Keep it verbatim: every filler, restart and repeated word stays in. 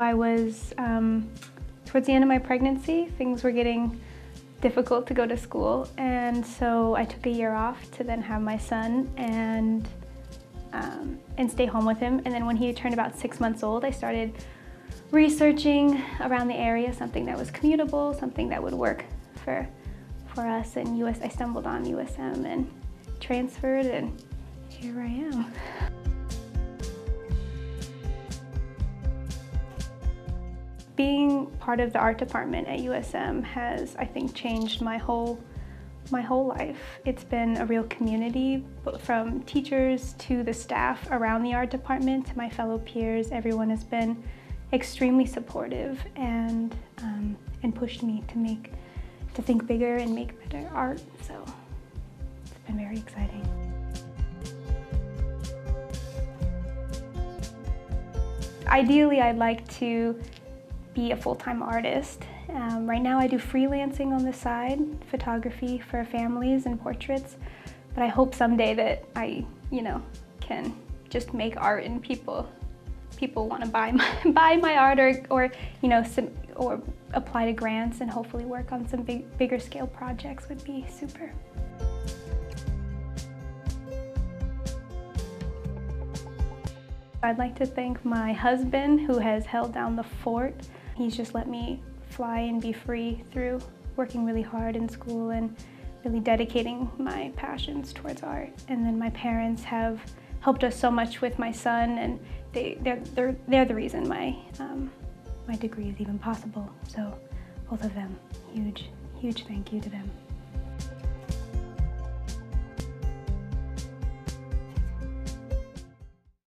I was, um, towards the end of my pregnancy, things were getting difficult to go to school, and so I took a year off to then have my son and um, and stay home with him. And then when he turned about six months old, I started researching around the area, something that was commutable, something that would work for for us. And U S, I stumbled on U S M and transferred, and here I am. Being part of the art department at U S M has, I think, changed my whole, my whole life. It's been a real community, from teachers to the staff around the art department to my fellow peers. Everyone has been extremely supportive and, um, and pushed me to, make, to think bigger and make better art, so it's been very exciting. Ideally, I'd like to be a full-time artist. Um, right now I do freelancing on the side, photography for families and portraits, but I hope someday that I, you know, can just make art and people people want to buy my, buy my art, or, or you know, some, or apply to grants and hopefully work on some big, bigger scale projects would be super. I'd like to thank my husband, who has held down the fort. He's just let me fly and be free through working really hard in school and really dedicating my passions towards art. And then my parents have helped us so much with my son, and they, they're, they're, they're the reason my, um, my degree is even possible. So both of them, huge, huge thank you to them.